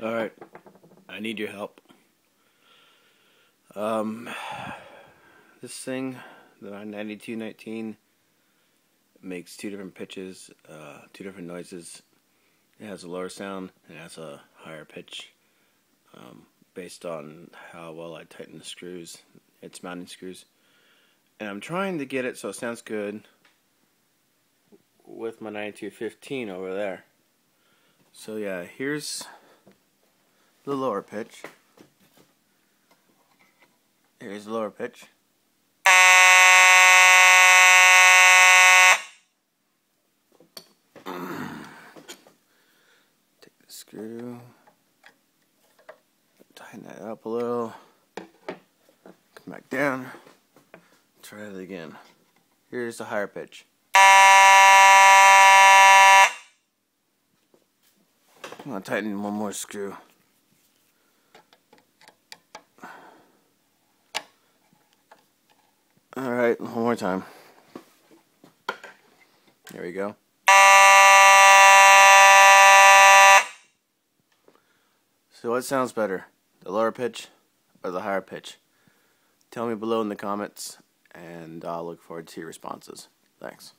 Alright, I need your help. This thing, the 9219, makes two different pitches, two different noises. It has a lower sound and it has a higher pitch. Based on how well I tighten the screws, its mounting screws. And I'm trying to get it so it sounds good with my 9215 over there. So yeah, here's the lower pitch. Here's the lower pitch. Take the screw, tighten that up a little, come back down, try it again. Here's the higher pitch. I'm going to tighten one more screw. Alright, one more time. There we go. So what sounds better? The lower pitch or the higher pitch? Tell me below in the comments, and I'll look forward to your responses. Thanks.